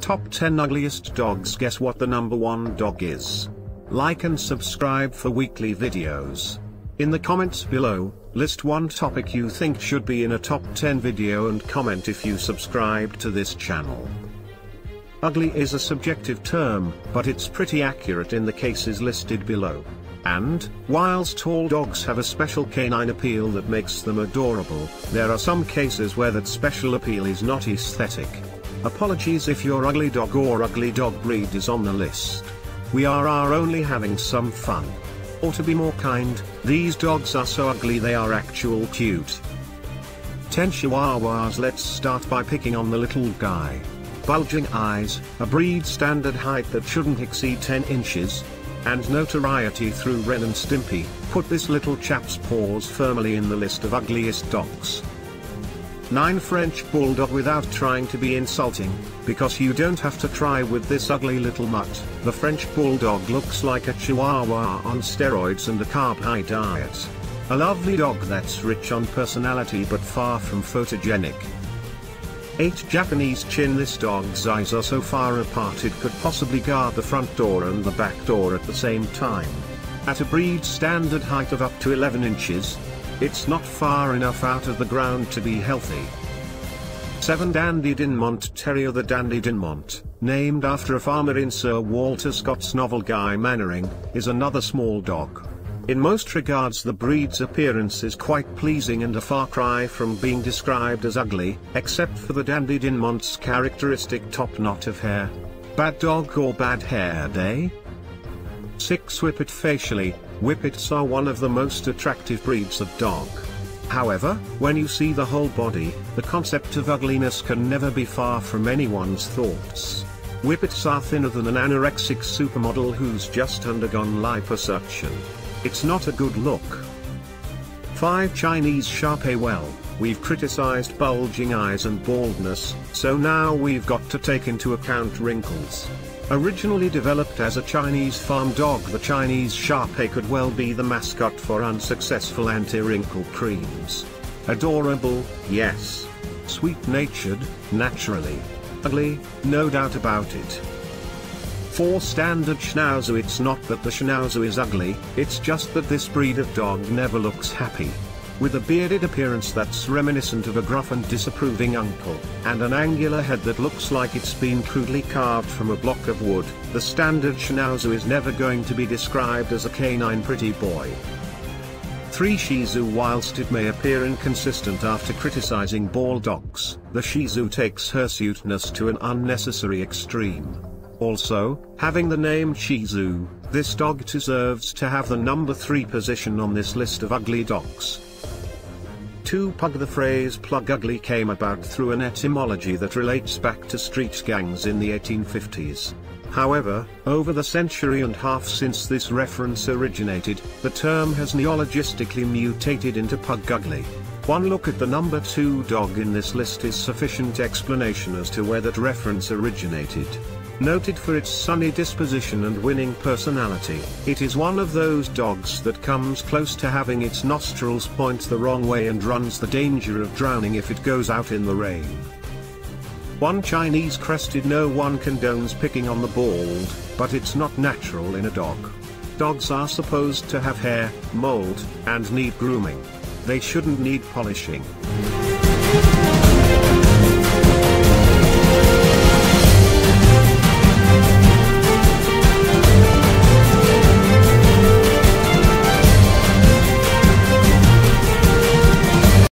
Top 10 Ugliest Dogs. Guess what the number one dog is? Like and subscribe for weekly videos. In the comments below, list one topic you think should be in a top 10 video and comment if you subscribe to this channel. Ugly is a subjective term, but it's pretty accurate in the cases listed below. And, whilst tall dogs have a special canine appeal that makes them adorable, there are some cases where that special appeal is not aesthetic. Apologies if your ugly dog or ugly dog breed is on the list. We are only having some fun. Or to be more kind, these dogs are so ugly they are actual cute. 10 Chihuahuas. Let's start by picking on the little guy. Bulging eyes, a breed standard height that shouldn't exceed 10 inches, and notoriety through Ren and Stimpy, put this little chap's paws firmly in the list of ugliest dogs. 9 French Bulldog. Without trying to be insulting, because you don't have to try with this ugly little mutt, the French Bulldog looks like a Chihuahua on steroids and a carb-high diet. A lovely dog that's rich on personality but far from photogenic. 8 Japanese Chin. This dog's eyes are so far apart it could possibly guard the front door and the back door at the same time. At a breed standard height of up to 11 inches, it's not far enough out of the ground to be healthy. 7 Dandy Dinmont Terrier. The Dandy Dinmont, named after a farmer in Sir Walter Scott's novel Guy Mannering, is another small dog. In most regards the breed's appearance is quite pleasing and a far cry from being described as ugly, except for the Dandy Dinmont's characteristic top knot of hair. Bad dog or bad hair day? 6 Whippet. Facially, Whippets are one of the most attractive breeds of dog. However, when you see the whole body, the concept of ugliness can never be far from anyone's thoughts. Whippets are thinner than an anorexic supermodel who's just undergone liposuction. It's not a good look. 5 Chinese Shar-Pei. Well, we've criticized bulging eyes and baldness, so now we've got to take into account wrinkles. Originally developed as a Chinese farm dog, the Chinese Shar-Pei could well be the mascot for unsuccessful anti-wrinkle creams. Adorable, yes. Sweet-natured, naturally. Ugly, no doubt about it. 4 Standard Schnauzer. It's not that the Schnauzer is ugly, it's just that this breed of dog never looks happy. With a bearded appearance that's reminiscent of a gruff and disapproving uncle, and an angular head that looks like it's been crudely carved from a block of wood, the Standard Schnauzer is never going to be described as a canine pretty boy. 3 Shih Tzu. Whilst it may appear inconsistent after criticizing bulldogs, the Shih Tzu takes hirsuteness to an unnecessary extreme. Also, having the name Shih Tzu, this dog deserves to have the number 3 position on this list of ugly dogs. 2 Pug. The phrase plug ugly came about through an etymology that relates back to street gangs in the 1850s. However, over the century and a half since this reference originated, the term has neologistically mutated into pug ugly. One look at the number 2 dog in this list is sufficient explanation as to where that reference originated. Noted for its sunny disposition and winning personality, it is one of those dogs that comes close to having its nostrils point the wrong way and runs the danger of drowning if it goes out in the rain. 1 Chinese Crested. No one condones picking on the bald, but it's not natural in a dog. Dogs are supposed to have hair, mold, and need grooming. They shouldn't need polishing.